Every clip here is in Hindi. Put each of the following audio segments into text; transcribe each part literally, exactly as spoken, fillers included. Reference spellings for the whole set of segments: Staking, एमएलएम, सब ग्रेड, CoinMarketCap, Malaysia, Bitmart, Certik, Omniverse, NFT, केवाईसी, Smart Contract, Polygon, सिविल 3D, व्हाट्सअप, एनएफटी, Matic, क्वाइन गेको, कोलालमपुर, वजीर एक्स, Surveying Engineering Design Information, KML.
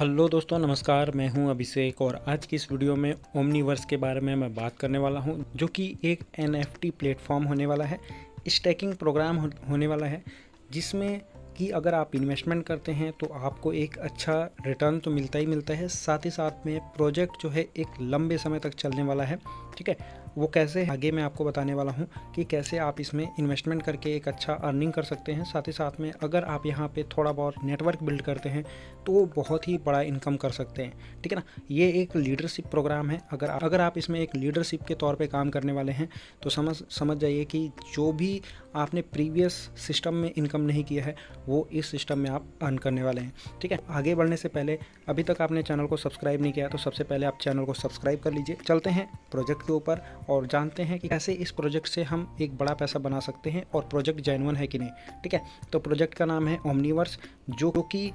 हेलो दोस्तों, नमस्कार। मैं हूं अभिषेक और आज की इस वीडियो में ओमनीवर्स के बारे में मैं बात करने वाला हूं, जो कि एक एनएफटी प्लेटफॉर्म होने वाला है, स्टैकिंग प्रोग्राम होने वाला है, जिसमें कि अगर आप इन्वेस्टमेंट करते हैं तो आपको एक अच्छा रिटर्न तो मिलता ही मिलता है, साथ ही साथ में प्रोजेक्ट जो है एक लंबे समय तक चलने वाला है। ठीक है, वो कैसे आगे मैं आपको बताने वाला हूँ कि कैसे आप इसमें इन्वेस्टमेंट करके एक अच्छा अर्निंग कर सकते हैं। साथ ही साथ में अगर आप यहाँ पे थोड़ा बहुत नेटवर्क बिल्ड करते हैं तो बहुत ही बड़ा इनकम कर सकते हैं। ठीक है ना, ये एक लीडरशिप प्रोग्राम है। अगर अगर आप इसमें एक लीडरशिप के तौर पे काम करने वाले हैं तो समझ समझ जाइए कि जो भी आपने प्रीवियस सिस्टम में इनकम नहीं किया है वो इस सिस्टम में आप अर्न करने वाले हैं। ठीक है, आगे बढ़ने से पहले अभी तक आपने चैनल को सब्सक्राइब नहीं किया तो सबसे पहले आप चैनल को सब्सक्राइब कर लीजिए। चलते हैं प्रोजेक्ट के ऊपर और जानते हैं कि कैसे इस प्रोजेक्ट से हम एक बड़ा पैसा बना सकते हैं और प्रोजेक्ट जेन्युइन है कि नहीं। ठीक है, तो प्रोजेक्ट का नाम है ओमनीवर्स, जो कि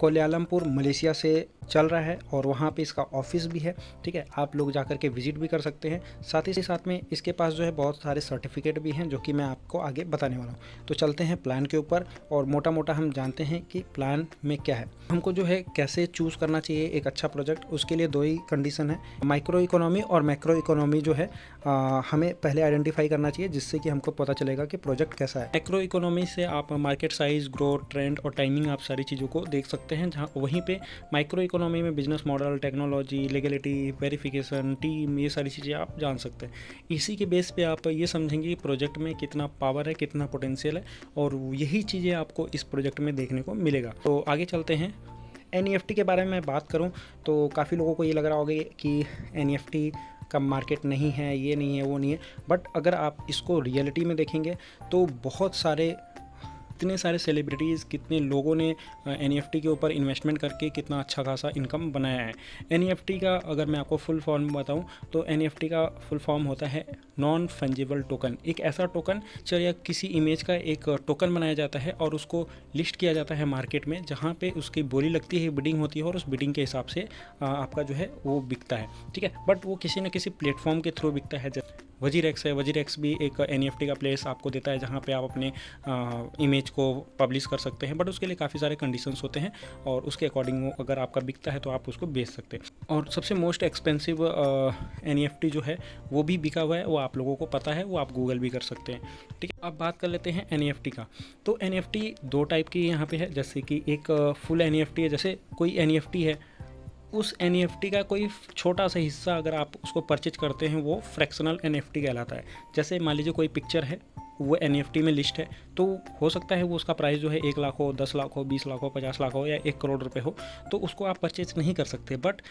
कोलालमपुर मलेशिया से चल रहा है और वहाँ पे इसका ऑफिस भी है। ठीक है, आप लोग जाकर के विजिट भी कर सकते हैं। साथ ही साथ में इसके पास जो है बहुत सारे सर्टिफिकेट भी हैं, जो कि मैं आपको आगे बताने वाला हूँ। तो चलते हैं प्लान के ऊपर और मोटा मोटा हम जानते हैं कि प्लान में क्या है, हमको जो है कैसे चूज़ करना चाहिए एक अच्छा प्रोजेक्ट। उसके लिए दो ही कंडीशन है, माइक्रो इकोनॉमी और मैक्रो इकोनॉमी जो है आ, हमें पहले आइडेंटिफाई करना चाहिए, जिससे कि हमको पता चलेगा कि प्रोजेक्ट कैसा है। मैक्रो इकोनॉमी से आप मार्केट साइज़, ग्रोथ, ट्रेंड और टाइमिंग आप सारी चीज़ों को देख सकते हैं। जहाँ वहीं पर माइक्रो इकोनॉमी में business model, technology, legality, verification, team, ये सारी चीज़ें आप जान सकते हैं। इसी के बेस पे आप ये समझेंगे कि प्रोजेक्ट में कितना पावर है, कितना पोटेंशियल है, और यही चीज़ें आपको इस प्रोजेक्ट में देखने को मिलेगा। तो आगे चलते हैं। एनईएफटी के बारे में बात करूं तो काफ़ी लोगों को ये लग रहा होगा कि एनईएफटी का मार्केट नहीं है, ये नहीं है, वो नहीं है, बट अगर आप इसको रियलिटी में देखेंगे तो बहुत सारे कितने सारे सेलिब्रिटीज़, कितने लोगों ने एनईएफटी के ऊपर इन्वेस्टमेंट करके कितना अच्छा खासा इनकम बनाया है। एनईएफटी का अगर मैं आपको फुल फॉर्म बताऊं तो एनईएफटी का फुल फॉर्म होता है नॉन फंजिबल टोकन। एक ऐसा टोकन या किसी इमेज का एक टोकन बनाया जाता है और उसको लिस्ट किया जाता है मार्केट में, जहाँ पे उसकी बोली लगती है, बिडिंग होती है और उस बिडिंग के हिसाब से आपका जो है वो बिकता है। ठीक है, बट वो किसी न किसी प्लेटफॉर्म के थ्रू बिकता है। वजीर एक्स है, वजीर एक्स भी एक एनईएफटी का प्लेस आपको देता है, जहाँ पे आप अपने आ, इमेज को पब्लिश कर सकते हैं, बट उसके लिए काफ़ी सारे कंडीशंस होते हैं और उसके अकॉर्डिंग अगर आपका बिकता है तो आप उसको बेच सकते हैं। और सबसे मोस्ट एक्सपेंसिव एनईएफटी जो है वो भी बिका हुआ है, वो आप लोगों को पता है, वो आप गूगल भी कर सकते हैं। ठीक है, अब बात कर लेते हैं एनईएफटी का। तो एनईएफटी दो टाइप की यहाँ पर है, जैसे कि एक फुल एनईएफटी है। जैसे कोई एनईएफटी है, उस एनईएफटी का कोई छोटा सा हिस्सा अगर आप उसको परचेज करते हैं वो फ्रैक्शनल एनईएफटी कहलाता है। जैसे मान लीजिए कोई पिक्चर है, वो एनईएफटी में लिस्ट है, तो हो सकता है वो उसका प्राइस जो है एक लाख हो, दस लाख हो, बीस लाख हो, पचास लाख हो या एक करोड़ रुपए हो, तो उसको आप परचेज नहीं कर सकते। बट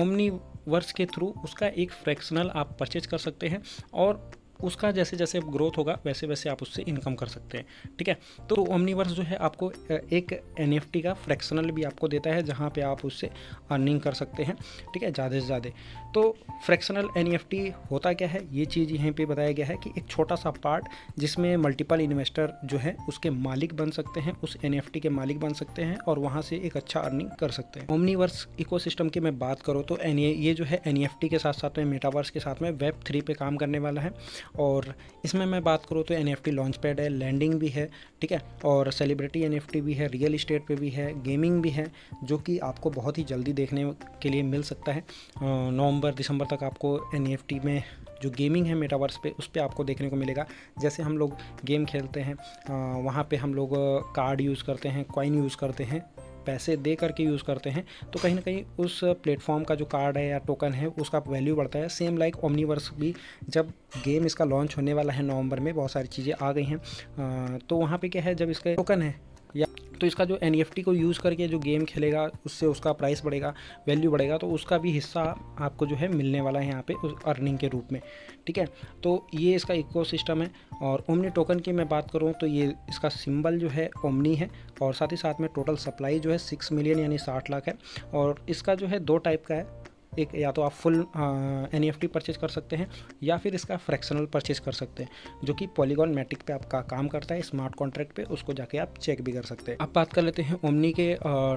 ओमनीवर्स के थ्रू उसका एक फ्रैक्शनल आप परचेज कर सकते हैं और उसका जैसे जैसे ग्रोथ होगा वैसे वैसे आप उससे इनकम कर सकते हैं। ठीक है, तो ओमनीवर्स जो है आपको एक एनईएफटी का फ्रैक्शनल भी आपको देता है, जहाँ पे आप उससे अर्निंग कर सकते हैं। ठीक है, ज़्यादा से ज़्यादा। तो फ्रैक्शनल एनईएफटी होता क्या है, ये चीज़ यहीं पे बताया गया है कि एक छोटा सा पार्ट जिसमें मल्टीपल इन्वेस्टर जो है उसके मालिक बन सकते हैं, उस एनईएफटी के मालिक बन सकते हैं और वहाँ से एक अच्छा अर्निंग कर सकते हैं। ओमनीवर्स इकोसिस्टम की मैं बात करूँ तो ये जो है एनईएफटी के साथ साथ में मेटावर्स के साथ में वेब थ्री पे काम करने वाला है। और इसमें मैं बात करूँ तो एनईएफटी लॉन्च पैड है, लैंडिंग भी है। ठीक है, और सेलिब्रिटी एनईएफटी भी है, रियल इस्टेट पे भी है, गेमिंग भी है, जो कि आपको बहुत ही जल्दी देखने के लिए मिल सकता है। नवंबर दिसंबर तक आपको एनईएफटी में जो गेमिंग है मेटावर्स पे, उस पर आपको देखने को मिलेगा। जैसे हम लोग गेम खेलते हैं वहाँ पर हम लोग कार्ड यूज़ करते हैं, कॉइन यूज़ करते हैं, पैसे दे करके यूज़ करते हैं, तो कहीं ना कहीं उस प्लेटफॉर्म का जो कार्ड है या टोकन है उसका वैल्यू बढ़ता है। सेम लाइक ओमनीवर्स भी, जब गेम इसका लॉन्च होने वाला है नवंबर में, बहुत सारी चीज़ें आ गई हैं, तो वहाँ पे क्या है, जब इसका टोकन है या तो इसका जो एनईएफटी को यूज़ करके जो गेम खेलेगा उससे उसका प्राइस बढ़ेगा, वैल्यू बढ़ेगा, तो उसका भी हिस्सा आपको जो है मिलने वाला है यहाँ पे उस अर्निंग के रूप में। ठीक है, तो ये इसका इकोसिस्टम है। और ओमनी टोकन की मैं बात करूँ तो ये इसका सिंबल जो है ओमनी है और साथ ही साथ में टोटल सप्लाई जो है सिक्स मिलियन यानी साठ लाख है। और इसका जो है दो टाइप का है, एक या तो आप फुल एनईएफटी परचेज कर सकते हैं या फिर इसका फ्रैक्शनल परचेज कर सकते हैं, जो कि पॉलीगॉन मैटिक पे आपका काम करता है, स्मार्ट कॉन्ट्रैक्ट पे, उसको जाके आप चेक भी कर सकते हैं। अब बात कर लेते हैं ओमनी के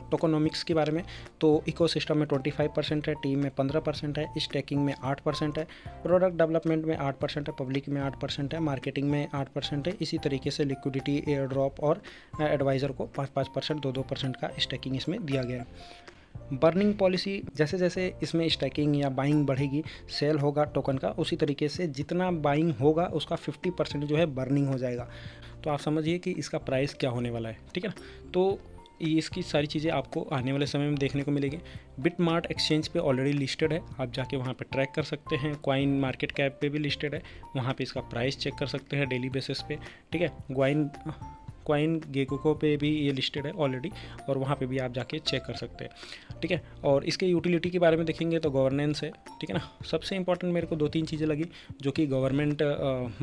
टोकोनॉमिक्स के बारे में। तो इकोसिस्टम में पच्चीस परसेंट है, टीम में पंद्रह परसेंट है, स्टेकिंग में आठ परसेंट है, प्रोडक्ट डेवलपमेंट में आठ परसेंट है, पब्लिक में आठ परसेंट है, मार्केटिंग में आठ परसेंट है, इसी तरीके से लिक्विडिटी, एयर ड्रॉप और एडवाइज़र को पाँच पाँच परसेंट दो दो परसेंट का स्टेकिंग इसमें दिया गया है। बर्निंग पॉलिसी, जैसे जैसे इसमें स्टैकिंग या बाइंग बढ़ेगी, सेल होगा टोकन का, उसी तरीके से जितना बाइंग होगा उसका फिफ्टी परसेंट जो है बर्निंग हो जाएगा। तो आप समझिए कि इसका प्राइस क्या होने वाला है, ठीक है ना। तो इसकी सारी चीज़ें आपको आने वाले समय में देखने को मिलेगी। बिटमार्ट एक्सचेंज पे ऑलरेडी लिस्टेड है, आप जाके वहाँ पे ट्रैक कर सकते हैं। क्वाइन मार्केट कैप पे भी लिस्टेड है, वहाँ पे इसका प्राइस चेक कर सकते हैं डेली बेसिस पे, ठीक है। क्वाइन क्वाइन गेको पे भी ये लिस्टेड है ऑलरेडी, और वहाँ पे भी आप जाके चेक कर सकते हैं, ठीक है। और इसके यूटिलिटी के बारे में देखेंगे तो गवर्नेंस है, ठीक है ना। सबसे इंपॉर्टेंट मेरे को दो तीन चीज़ें लगी, जो कि गवर्नमेंट,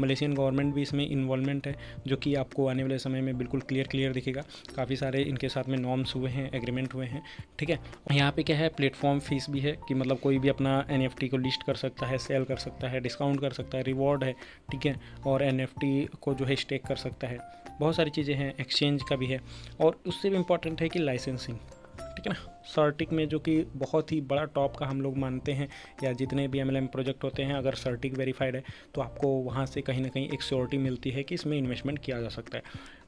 मलेशियन गवर्नमेंट भी इसमें इन्वॉल्वमेंट है, जो कि आपको आने वाले समय में बिल्कुल क्लियर क्लियर दिखेगा। काफ़ी सारे इनके साथ में नॉर्म्स हुए हैं, एग्रीमेंट हुए हैं, ठीक है। यहाँ पर क्या है, प्लेटफॉर्म फीस भी है कि मतलब कोई भी अपना एन एफ टी को लिस्ट कर सकता है, सेल कर सकता है, डिस्काउंट कर सकता है, रिवॉर्ड है, ठीक है। और एन एफ टी को जो है स्टेक कर सकता है, बहुत सारी चीज़ें हैं। एक्सचेंज का भी है, और उससे भी इम्पॉर्टेंट है कि लाइसेंसिंग, ठीक है ना। सर्टिक में जो कि बहुत ही बड़ा टॉप का हम लोग मानते हैं, या जितने भी एम एल एम प्रोजेक्ट होते हैं, अगर सर्टिक वेरीफाइड है तो आपको वहाँ से कहीं ना कहीं एक श्योरिटी मिलती है कि इसमें इन्वेस्टमेंट किया जा सकता है।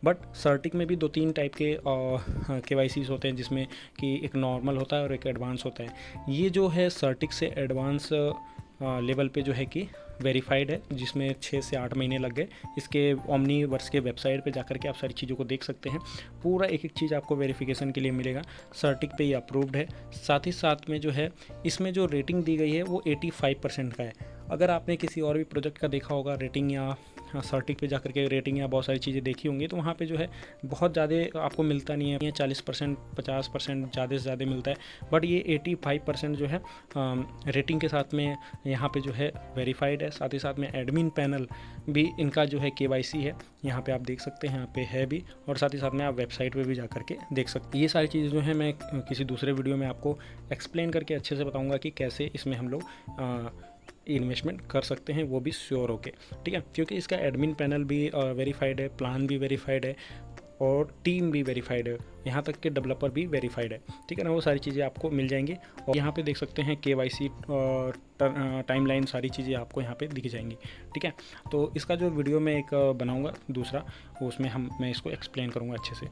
बट सर्टिक में भी दो तीन टाइप के के वाई सीज होते हैं, जिसमें कि एक नॉर्मल होता है और एक एडवांस होता है। ये जो है सर्टिक से एडवांस लेवल पे जो है कि वेरीफाइड है, जिसमें छः से आठ महीने लग गए। इसके ओमनीवर्स के वेबसाइट पे जाकर के आप सारी चीज़ों को देख सकते हैं, पूरा एक एक चीज़ आपको वेरिफिकेशन के लिए मिलेगा। सर्टिक पे ये अप्रूव्ड है। साथ ही साथ में जो है इसमें जो रेटिंग दी गई है वो पचासी परसेंट का है। अगर आपने किसी और भी प्रोजेक्ट का देखा होगा रेटिंग, या सर्टिक पे जाकर के रेटिंग या बहुत सारी चीज़ें देखी होंगी, तो वहाँ पे जो है बहुत ज़्यादा आपको मिलता नहीं है, चालीस परसेंट, पचास परसेंट ज़्यादा से ज़्यादा मिलता है। बट ये पचासी परसेंट जो है रेटिंग के साथ में यहाँ पे जो है वेरीफाइड है। साथ ही साथ में एडमिन पैनल भी इनका जो है केवाईसी है, यहाँ पे आप देख सकते हैं, यहाँ पे है भी। और साथ ही साथ में आप वेबसाइट पर भी जा करके देख सकते हैं। ये सारी चीज़ें जो है मैं किसी दूसरे वीडियो में आपको एक्सप्लेन करके अच्छे से बताऊँगा कि कैसे इसमें हम लोग इन्वेस्टमेंट कर सकते हैं, वो भी श्योर होके, ठीक है। क्योंकि इसका एडमिन पैनल भी वेरीफाइड है, प्लान भी वेरीफाइड है, और टीम भी वेरीफाइड है, यहाँ तक कि डेवलपर भी वेरीफाइड है, ठीक है ना। वो सारी चीज़ें आपको मिल जाएंगी। और यहाँ पे देख सकते हैं केवाईसी और टाइमलाइन, सारी चीज़ें आपको यहाँ पे दिख जाएंगी, ठीक है। तो इसका जो वीडियो मैं एक बनाऊँगा दूसरा, उसमें हम मैं इसको एक्सप्लेन करूँगा अच्छे से।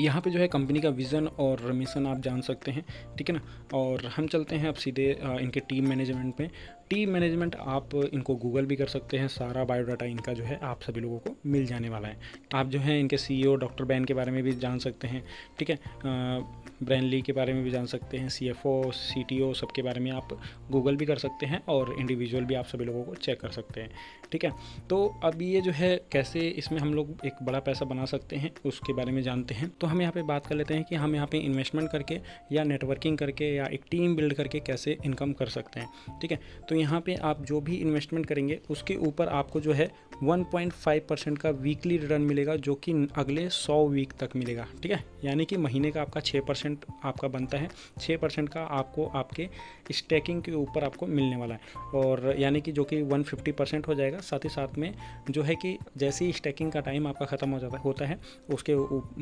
यहाँ पे जो है कंपनी का विज़न और मिशन आप जान सकते हैं, ठीक है ना। और हम चलते हैं अब सीधे इनके टीम मैनेजमेंट पे। टीम मैनेजमेंट आप इनको गूगल भी कर सकते हैं, सारा बायोडाटा इनका जो है आप सभी लोगों को मिल जाने वाला है। आप जो है इनके सीईओ डॉक्टर बैन के बारे में भी जान सकते हैं, ठीक है। ब्रैनली के बारे में भी जान सकते हैं, सीएफओ, सीटीओ, सबके बारे में आप गूगल भी कर सकते हैं, और इंडिविजुअल भी आप सभी लोगों को चेक कर सकते हैं, ठीक है। तो अब ये जो है कैसे इसमें हम लोग एक बड़ा पैसा बना सकते हैं, उसके बारे में जानते हैं। तो हम यहाँ पे बात कर लेते हैं कि हम यहाँ पे इन्वेस्टमेंट करके या नेटवर्किंग करके या एक टीम बिल्ड करके कैसे इनकम कर सकते हैं, ठीक है। तो यहाँ पे आप जो भी इन्वेस्टमेंट करेंगे उसके ऊपर आपको जो है वन पॉइंट फाइव परसेंट का वीकली रिटर्न मिलेगा, जो कि अगले सौ वीक तक मिलेगा, ठीक है। यानी कि महीने का आपका छः परसेंट आपका बनता है, छः परसेंट का आपको आपके स्टेकिंग के ऊपर आपको मिलने वाला है, और यानी कि जो कि एक सौ पचास परसेंट हो जाएगा। साथ ही साथ में जो है कि जैसे ही स्टेकिंग का टाइम आपका ख़त्म हो जाता होता है, उसके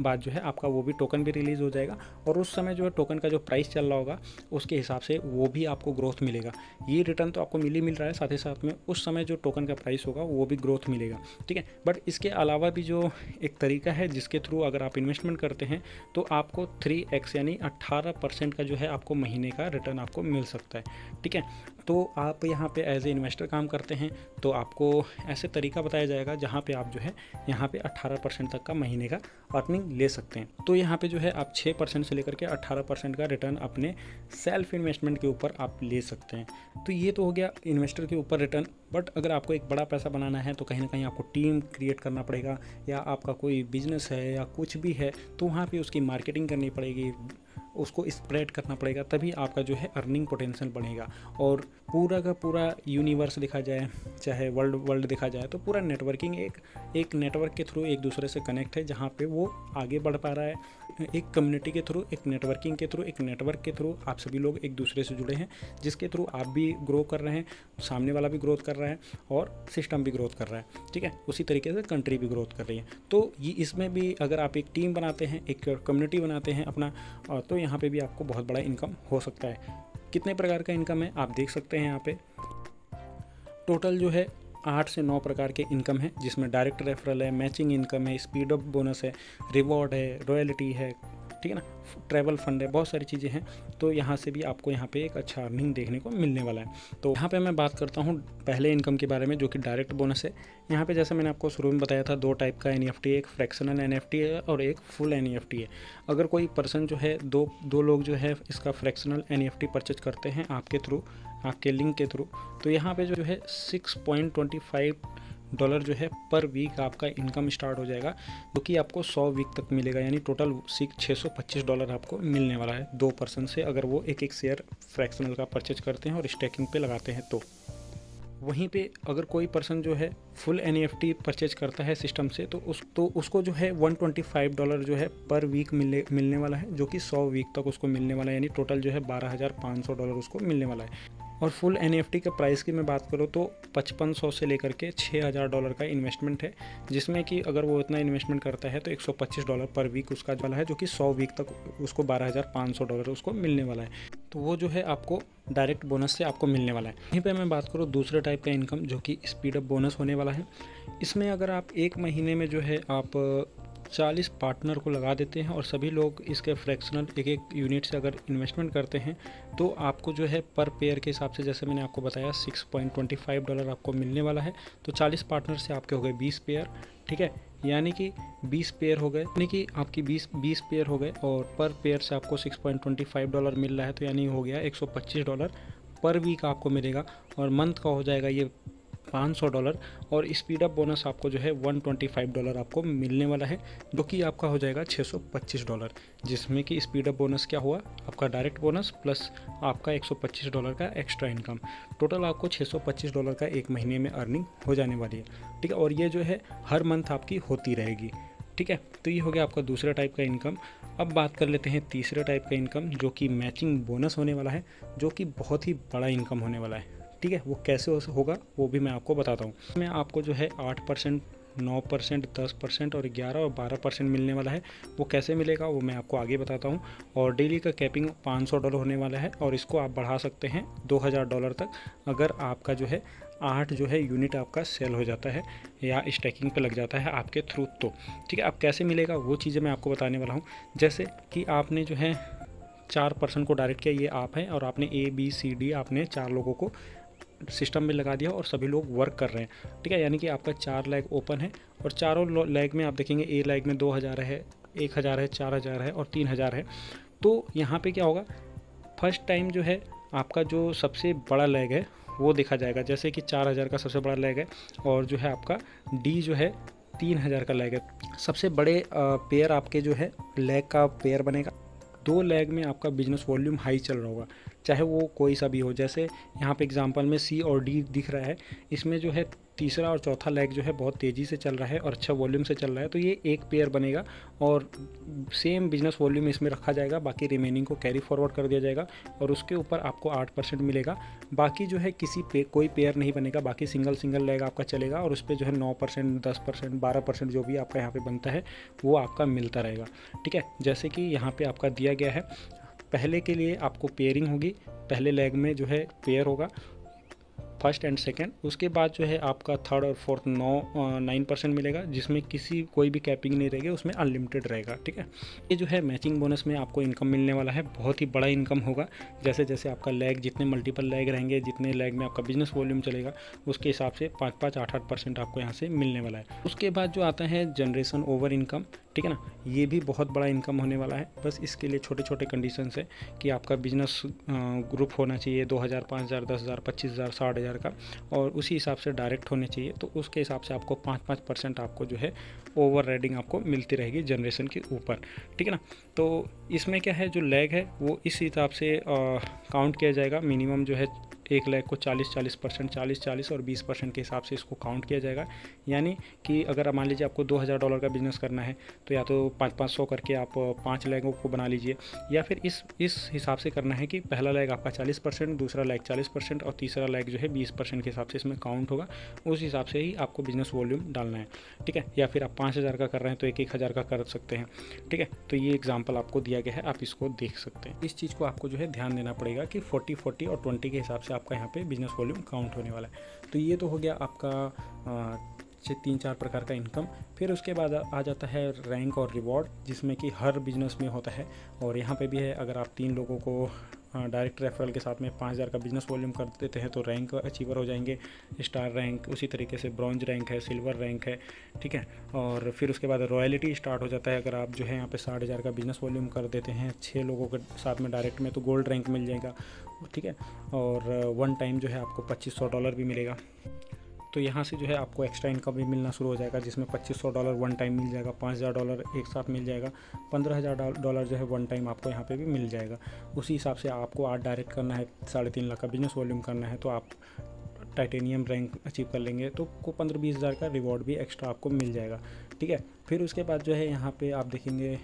बाद जो है आपका वो भी टोकन भी रिलीज़ हो जाएगा, और उस समय जो है टोकन का जो प्राइस चल रहा होगा उसके हिसाब से वो भी आपको ग्रोथ मिलेगा। ये रिटर्न तो आपको मिल ही मिल रहा है, साथ ही साथ में उस समय जो टोकन का प्राइस होगा वो भी ग्रोथ मिलेगा, ठीक है। बट इसके अलावा भी जो एक तरीका है जिसके थ्रू अगर आप इन्वेस्टमेंट करते हैं तो आपको थ्री एक्स यानी अट्ठारह परसेंट का जो है आपको महीने का रिटर्न आपको मिल सकता है, ठीक है। तो आप यहाँ पे एज ए इन्वेस्टर काम करते हैं तो आपको ऐसे तरीका बताया जाएगा जहाँ पे आप जो है यहाँ पे अट्ठारह परसेंट तक का महीने का अर्निंग ले सकते हैं। तो यहाँ पे जो है आप छः परसेंट से लेकर के अट्ठारह परसेंट का रिटर्न अपने सेल्फ इन्वेस्टमेंट के ऊपर आप ले सकते हैं। तो ये तो हो गया इन्वेस्टर के ऊपर रिटर्न। बट अगर आपको एक बड़ा पैसा बनाना है तो कहीं ना कहीं आपको टीम क्रिएट करना पड़ेगा, या आपका कोई बिजनेस है या कुछ भी है तो वहाँ पर उसकी मार्केटिंग करनी पड़ेगी, उसको स्प्रेड करना पड़ेगा, तभी आपका जो है अर्निंग पोटेंशियल बढ़ेगा। और पूरा का पूरा यूनिवर्स देखा जाए, चाहे वर्ल्ड वर्ल्ड देखा जाए, तो पूरा नेटवर्किंग एक एक नेटवर्क के थ्रू एक दूसरे से कनेक्ट है, जहाँ पे वो आगे बढ़ पा रहा है। एक कम्युनिटी के थ्रू, एक नेटवर्किंग के थ्रू, एक नेटवर्क के थ्रू आप सभी लोग एक दूसरे से जुड़े हैं, जिसके थ्रू आप भी ग्रो कर रहे हैं, सामने वाला भी ग्रोथ कर रहा है, और सिस्टम भी ग्रोथ कर रहा है, ठीक है। उसी तरीके से कंट्री भी ग्रोथ कर रही है। तो ये इसमें भी अगर आप एक टीम बनाते हैं, एक कम्युनिटी बनाते हैं अपना, तो यहाँ पे भी आपको बहुत बड़ा इनकम हो सकता है। कितने प्रकार का इनकम है आप देख सकते हैं। यहाँ पे टोटल जो है आठ से नौ प्रकार के इनकम है, जिसमें डायरेक्ट रेफरल है, मैचिंग इनकम है, स्पीड अप बोनस है, रिवॉर्ड है, रॉयल्टी है, ठीक है ना, ट्रैवल फंड है, बहुत सारी चीज़ें हैं। तो यहाँ से भी आपको यहाँ पे एक अच्छा अर्निंग देखने को मिलने वाला है। तो यहाँ पे मैं बात करता हूँ पहले इनकम के बारे में, जो कि डायरेक्ट बोनस है। यहाँ पे जैसे मैंने आपको शुरू में बताया था, दो टाइप का एनएफटी, एक फ्रैक्शनल एनएफटी है और एक फुल एनएफटी है। अगर कोई पर्सन जो है, दो दो लोग जो है इसका फ्रैक्शनल एनएफटी परचेज करते हैं आपके थ्रू, आपके लिंक के थ्रू, तो यहाँ पे जो है six point twenty five dollar जो है पर वीक आपका इनकम स्टार्ट हो जाएगा, जो कि आपको सौ वीक तक मिलेगा। यानी टोटल सिक्स छः सौ पच्चीस डॉलर आपको मिलने वाला है दो पर्सन से, अगर वो एक एक शेयर फ्रैक्शनल का परचेज करते हैं और स्टेकिंग पे लगाते हैं। तो वहीं पे अगर कोई पर्सन जो है फुल एनएफटी परचेज करता है सिस्टम से, तो उस तो उसको जो है एक सौ पच्चीस डॉलर जो है पर वीक मिलने मिलने वाला है, जो कि सौ वीक तक उसको मिलने वाला है। यानी टोटल जो है बारह हज़ार पाँच सौ डॉलर उसको मिलने वाला है। और फुल एनएफटी के प्राइस की मैं बात करूँ तो पचपन सौ से लेकर के छह हज़ार डॉलर का इन्वेस्टमेंट है, जिसमें कि अगर वो इतना इन्वेस्टमेंट करता है तो एक सौ पच्चीस डॉलर पर वीक उसका वाला है, जो कि सौ वीक तक उसको बारह हज़ार पाँच सौ डॉलर उसको मिलने वाला है। तो वो जो है आपको डायरेक्ट बोनस से आपको मिलने वाला है। यहीं पे मैं बात करूँ दूसरे टाइप का इनकम, जो कि स्पीडअप बोनस होने वाला है। इसमें अगर आप एक महीने में जो है आप चालीस पार्टनर को लगा देते हैं और सभी लोग इसके फ्रैक्शनल एक एक यूनिट से अगर इन्वेस्टमेंट करते हैं, तो आपको जो है पर पेयर के हिसाब से, जैसे मैंने आपको बताया, छह पॉइंट दो पाँच डॉलर आपको मिलने वाला है। तो चालीस पार्टनर से आपके हो गए बीस पेयर, ठीक है, यानी कि बीस पेयर हो गए, यानी कि आपकी बीस बीस पेयर हो गए, और पर पेयर से आपको छह पॉइंट दो पाँच डॉलर मिल रहा है। तो यानी हो गया एक सौ पच्चीस डॉलर पर वीक आपको मिलेगा, और मंथ का हो जाएगा ये पाँच सौ डॉलर। और स्पीडअप बोनस आपको जो है एक सौ पच्चीस डॉलर आपको मिलने वाला है, जो कि आपका हो जाएगा छह सौ पच्चीस डॉलर, जिसमें कि स्पीडअप बोनस क्या हुआ, आपका डायरेक्ट बोनस प्लस आपका एक सौ पच्चीस डॉलर का एक्स्ट्रा इनकम, टोटल आपको छह सौ पच्चीस डॉलर का एक महीने में अर्निंग हो जाने वाली है, ठीक है। और ये जो है हर मंथ आपकी होती रहेगी, ठीक है। तो ये हो गया आपका दूसरा टाइप का इनकम। अब बात कर लेते हैं तीसरे टाइप का इनकम, जो कि मैचिंग बोनस होने वाला है, जो कि बहुत ही बड़ा इनकम होने वाला है, ठीक है। वो कैसे हो, होगा वो भी मैं आपको बताता हूँ। मैं आपको जो है आठ परसेंट, नौ परसेंट, दस परसेंट और ग्यारह और बारह परसेंट मिलने वाला है। वो कैसे मिलेगा वो मैं आपको आगे बताता हूँ। और डेली का कैपिंग पाँच सौ डॉलर होने वाला है, और इसको आप बढ़ा सकते हैं दो हज़ार डॉलर तक, अगर आपका जो है आठ जो है यूनिट आपका सेल हो जाता है या स्टैकिंग पे लग जाता है आपके थ्रू, तो ठीक है। आप कैसे मिलेगा वो चीज़ें मैं आपको बताने वाला हूँ। जैसे कि आपने जो है चार परसेंट को डायरेक्ट किया, ये आप हैं, और आपने ए बी सी डी आपने चार लोगों को सिस्टम में लगा दिया और सभी लोग वर्क कर रहे हैं, ठीक है। यानी कि आपका चार लैग ओपन है, और चारों लैग में आप देखेंगे ए लैग में दो हज़ार है, एक हज़ार है, चार हज़ार है और तीन हज़ार है। तो यहाँ पे क्या होगा, फर्स्ट टाइम जो है आपका जो सबसे बड़ा लैग है वो देखा जाएगा, जैसे कि चार हज़ार का सबसे बड़ा लैग है, और जो है आपका डी जो है तीन हज़ार का लैग है। सबसे बड़े पेयर आपके जो है लैग का पेयर बनेगा। दो लैग में आपका बिजनेस वॉल्यूम हाई चल रहा होगा, चाहे वो कोई सा भी हो। जैसे यहाँ पे एग्जांपल में सी और डी दिख रहा है, इसमें जो है तीसरा और चौथा लैग जो है बहुत तेज़ी से चल रहा है और अच्छा वॉल्यूम से चल रहा है। तो ये एक पेयर बनेगा और सेम बिजनेस वॉल्यूम इसमें रखा जाएगा, बाकी रिमेनिंग को कैरी फॉरवर्ड कर दिया जाएगा, और उसके ऊपर आपको आठ परसेंट मिलेगा। बाकी जो है किसी पे कोई पेयर नहीं बनेगा, बाकी सिंगल सिंगल लैग आपका चलेगा, और उस पर जो है नौ परसेंट, दस परसेंट, बारह परसेंट जो भी आपका यहाँ पर बनता है वो आपका मिलता रहेगा, ठीक है। जैसे कि यहाँ पर आपका दिया गया है, पहले के लिए आपको पेयरिंग होगी, पहले लैग में जो है पेयर होगा फर्स्ट एंड सेकंड, उसके बाद जो है आपका थर्ड और फोर्थ नौ नाइन परसेंट मिलेगा, जिसमें किसी कोई भी कैपिंग नहीं रहेगी, उसमें अनलिमिटेड रहेगा, ठीक है। ये जो है मैचिंग बोनस में आपको इनकम मिलने वाला है, बहुत ही बड़ा इनकम होगा। जैसे जैसे आपका लैग, जितने मल्टीपल लैग रहेंगे, जितने लैग में आपका बिजनेस वॉल्यूम चलेगा, उसके हिसाब से पाँच पाँच आठ आठ परसेंट आपको यहाँ से मिलने वाला है। उसके बाद जो आता है जनरेशन ओवर इनकम, ठीक है ना, ये भी बहुत बड़ा इनकम होने वाला है। बस इसके लिए छोटे छोटे कंडीशंस है कि आपका बिजनेस ग्रुप होना चाहिए दो हज़ार, पाँच हज़ार, दस हज़ार, पच्चीस हज़ार, साठ हज़ार का, और उसी हिसाब से डायरेक्ट होने चाहिए। तो उसके हिसाब से आपको पाँच पाँच परसेंट आपको जो है ओवर राइडिंग आपको मिलती रहेगी जनरेशन के ऊपर, ठीक है ना। तो इसमें क्या है, जो लैग है वो इस हिसाब से काउंट किया जाएगा। मिनिमम जो है एक लैग को चालीस चालीस परसेंट, चालीस चालीस और बीस परसेंट के हिसाब से इसको काउंट किया जाएगा। यानी कि अगर मान लीजिए आपको दो हज़ार डॉलर का बिज़नेस करना है, तो या तो पाँच पाँच सौ करके आप पाँच लैगों को बना लीजिए, या फिर इस इस हिसाब से करना है कि पहला लैग आपका चालीस परसेंट, दूसरा लैग चालीस परसेंट और तीसरा लैग जो है बीस परसेंट के हिसाब से इसमें काउंट होगा। उस हिसाब से ही आपको बिज़नेस वॉल्यूम डालना है, ठीक है। या फिर आप पाँच हज़ार का कर रहे हैं तो एक एक हज़ार का कर सकते हैं, ठीक है। तो ये एग्जाम्पल आपको दिया गया है, आप इसको देख सकते हैं। इस चीज़ को आपको जो है ध्यान देना पड़ेगा कि फोर्टी फोर्टी और ट्वेंटी के हिसाब से आपका यहाँ पे बिजनेस वॉल्यूम काउंट होने वाला है। तो ये तो हो गया आपका से तीन चार प्रकार का इनकम। फिर उसके बाद आ जाता है रैंक और रिवॉर्ड, जिसमें कि हर बिजनेस में होता है और यहाँ पे भी है। अगर आप तीन लोगों को डायरेक्ट रेफरल के साथ में पाँच हज़ार का बिजनेस वॉल्यूम कर देते हैं तो रैंक अचीवर हो जाएंगे, स्टार रैंक, उसी तरीके से ब्रॉन्ज रैंक है, सिल्वर रैंक है, ठीक है। और फिर उसके बाद रॉयल्टी स्टार्ट हो जाता है। अगर आप जो है यहाँ पे साठ हज़ार का बिजनेस वॉल्यूम कर देते हैं छः लोगों के साथ में डायरेक्ट में तो गोल्ड रैंक मिल जाएगा, ठीक है। और वन टाइम जो है आपको पच्चीस सौ डॉलर भी मिलेगा। तो यहाँ से जो है आपको एक्स्ट्रा इनकम भी मिलना शुरू हो जाएगा, जिसमें पच्चीस सौ डॉलर वन टाइम मिल जाएगा, पाँच हज़ार डॉलर एक साथ मिल जाएगा, पंद्रह हज़ार डॉलर जो है वन टाइम आपको यहाँ पे भी मिल जाएगा। उसी हिसाब से आपको आज डायरेक्ट करना है, साढ़े तीन लाख का बिजनेस वॉल्यूम करना है तो आप टाइटेनियम रैंक अचीव कर लेंगे तो को पंद्रह बीस हज़ार का रिवॉर्ड भी एक्स्ट्रा आपको मिल जाएगा, ठीक है। फिर उसके बाद जो है यहाँ पर आप देखेंगे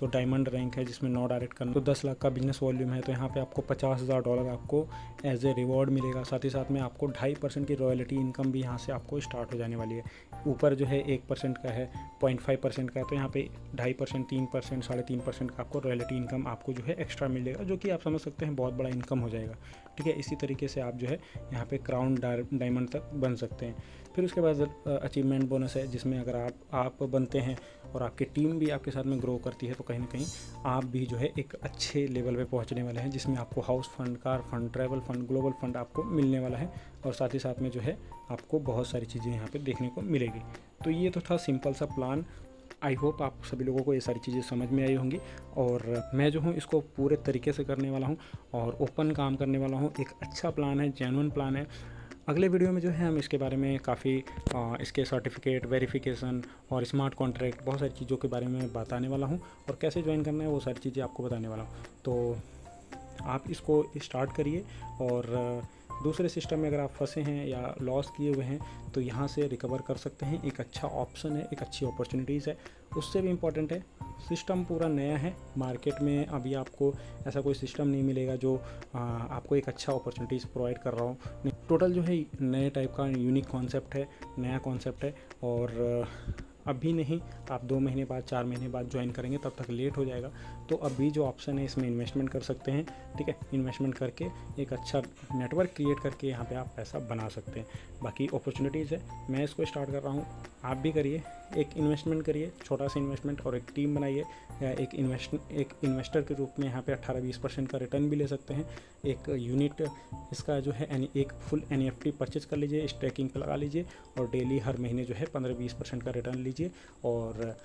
तो डायमंड रैंक है, जिसमें नौ डायरेक्ट करना तो दस लाख का बिजनेस वॉल्यूम है तो यहाँ पे आपको पचास हज़ार डॉलर आपको एज ए रिवॉर्ड मिलेगा। साथ ही साथ में आपको ढाई परसेंट की रॉयल्टी इनकम भी यहाँ से आपको स्टार्ट हो जाने वाली है। ऊपर जो है एक परसेंट का है, पॉइंट फाइव परसेंट का है, तो यहाँ पे ढाई परसेंट, तीन परसेंट, साढ़े तीन परसेंट का आपको रॉयल्टी इनकम आपको जो है एक्स्ट्रा मिलेगा, जो कि आप समझ सकते हैं बहुत बड़ा इनकम हो जाएगा, ठीक है। इसी तरीके से आप जो है यहाँ पे क्राउन डायमंड तक बन सकते हैं। फिर उसके बाद अचीवमेंट बोनस है, जिसमें अगर आप आप बनते हैं और आपकी टीम भी आपके साथ में ग्रो करती है तो कहीं ना कहीं आप भी जो है एक अच्छे लेवल पे पहुंचने वाले हैं, जिसमें आपको house fund, car fund, travel fund, global fund आपको मिलने वाला है और साथ ही साथ में जो है आपको बहुत सारी चीज़ें यहाँ पे देखने को मिलेगी। तो ये तो था सिंपल सा प्लान। आई होप आप सभी लोगों को ये सारी चीज़ें समझ में आई होंगी और मैं जो हूँ इसको पूरे तरीके से करने वाला हूँ और ओपन काम करने वाला हूँ। एक अच्छा प्लान है, जेन्युइन प्लान है। अगले वीडियो में जो है हम इसके बारे में काफ़ी इसके सर्टिफिकेट, वेरिफिकेशन और स्मार्ट कॉन्ट्रैक्ट, बहुत सारी चीज़ों के बारे में बताने वाला हूं और कैसे ज्वाइन करना है वो सारी चीज़ें आपको बताने वाला हूं। तो आप इसको स्टार्ट करिए और दूसरे सिस्टम में अगर आप फंसे हैं या लॉस किए हुए हैं तो यहाँ से रिकवर कर सकते हैं। एक अच्छा ऑप्शन है, एक अच्छी अपॉर्चुनिटीज़ है। उससे भी इम्पॉर्टेंट है सिस्टम पूरा नया है, मार्केट में अभी आपको ऐसा कोई सिस्टम नहीं मिलेगा जो आपको एक अच्छा अपॉर्चुनिटीज़ प्रोवाइड कर रहा हो। टोटल जो है नए टाइप का यूनिक कॉन्सेप्ट है, नया कॉन्सेप्ट है और अभी नहीं, आप दो महीने बाद, चार महीने बाद ज्वाइन करेंगे तब तक लेट हो जाएगा। तो अभी जो ऑप्शन है इसमें इन्वेस्टमेंट कर सकते हैं, ठीक है। इन्वेस्टमेंट करके एक अच्छा नेटवर्क क्रिएट करके यहाँ पे आप पैसा बना सकते हैं। बाकी अपॉर्चुनिटीज़ है, मैं इसको स्टार्ट कर रहा हूँ, आप भी करिए। एक इन्वेस्टमेंट करिए, छोटा सा इन्वेस्टमेंट और एक टीम बनाइए या एक इन्वेस्ट एक इन्वेस्टर के रूप में यहाँ पे अठारह बीस परसेंट का रिटर्न भी ले सकते हैं। एक यूनिट इसका जो है एक full N F T purchase कर लीजिए, स्टेकिंग पर लगा लीजिए और डेली हर महीने जो है पंद्रह बीस परसेंट का रिटर्न लीजिए और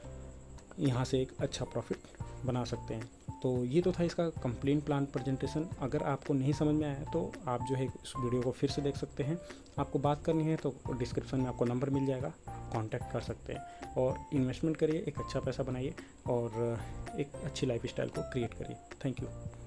यहाँ से एक अच्छा प्रॉफिट बना सकते हैं। तो ये तो था इसका कंप्लीट प्लान प्रेजेंटेशन। अगर आपको नहीं समझ में आया तो आप जो है इस वीडियो को फिर से देख सकते हैं। आपको बात करनी है तो डिस्क्रिप्शन में आपको नंबर मिल जाएगा, कांटेक्ट कर सकते हैं और इन्वेस्टमेंट करिए, एक अच्छा पैसा बनाइए और एक अच्छी लाइफ स्टाइल को क्रिएट करिए। Thank you.